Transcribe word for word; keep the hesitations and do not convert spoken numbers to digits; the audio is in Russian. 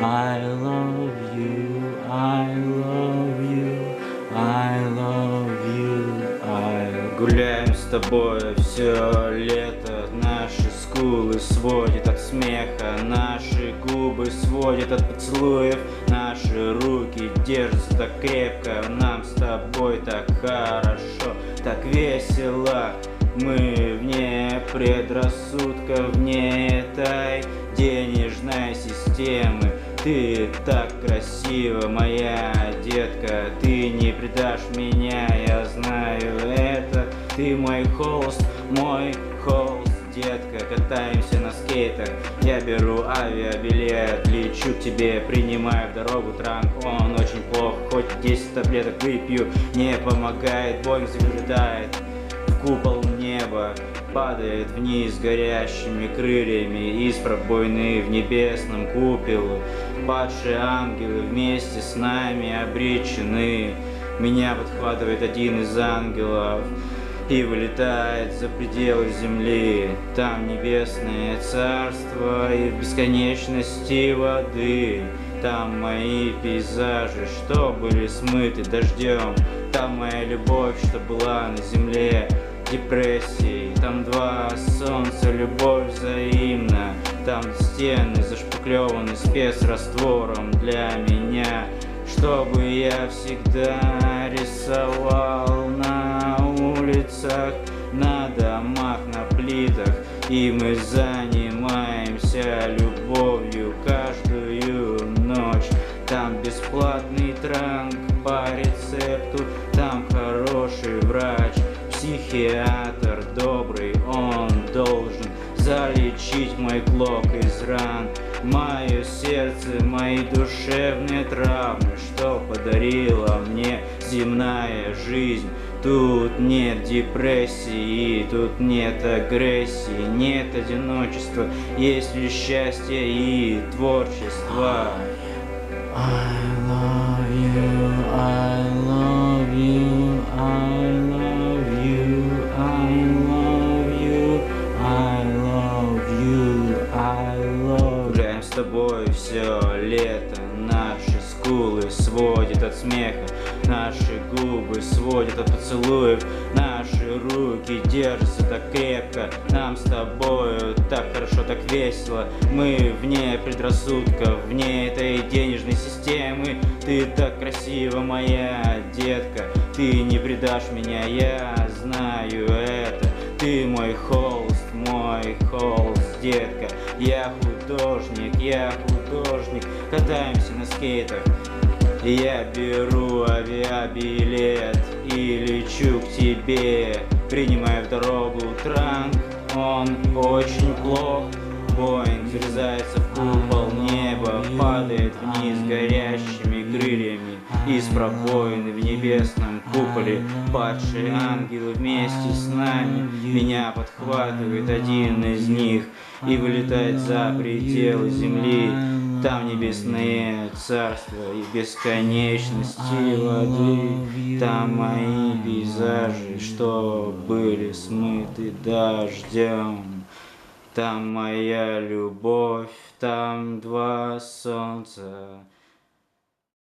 I love you, I love you, I love you, I... Гуляем с тобой все лето, наши скулы сводят от смеха, наши губы сводят от поцелуев, наши руки держатся так крепко, нам с тобой так хорошо, так весело. Мы вне предрассудков, вне этой денежной системы. Ты так красива, моя детка, ты не предашь меня, я знаю это. Ты мой холст, мой холст, детка, катаемся на скейтах. Я беру авиабилет, лечу к тебе, принимаю в дорогу транк. Он очень плох, хоть десять таблеток выпью, не помогает, боль загружает. Купол неба падает вниз горящими крыльями из пробоины в небесном куполе. Падшие ангелы вместе с нами обречены. Меня подхватывает один из ангелов и вылетает за пределы земли. Там небесное царство и в бесконечности воды. Там мои пейзажи, что были смыты дождем. Там моя любовь, что была на земле депрессии. Там два солнца, любовь взаимна. Там стены зашпаклеваны спецраствором для меня, чтобы я всегда рисовал на улицах, на домах, на плитах. И мы занимаемся любовью каждую ночь. Там бесплатный транк по рецепту, там хороший врач, психиатр добрый, он должен залечить мой клок из ран, мое сердце, мои душевные травмы, что подарила мне земная жизнь. Тут нет депрессии, тут нет агрессии, нет одиночества, есть лишь счастье и творчество. I love you, I love you, I love you, I love you, I love you, I love you. Гуляем с тобой все лето, наши скулы сводят от смеха, наши губы сводят от поцелуев, наши руки держатся так крепко, нам с тобою так хорошо, так весело. Мы вне предрассудков, вне этой денежной системы. Ты так красива, моя детка, ты не предашь меня, я знаю это. Ты мой холст, мой холст, детка. Я художник, я художник, катаемся на скейтах. Я беру авиабилет и лечу к тебе, принимаю в дорогу транк, он очень плох. Боинг врезается в купол неба, падает вниз горящими крыльями из пробоины в небесном куполе. Падшие ангелы вместе с нами, меня подхватывает один из них и вылетает за пределы земли. Там небесное царство и бесконечности воды. Там мои пейзажи, что были смыты дождем. Там моя любовь, там два солнца.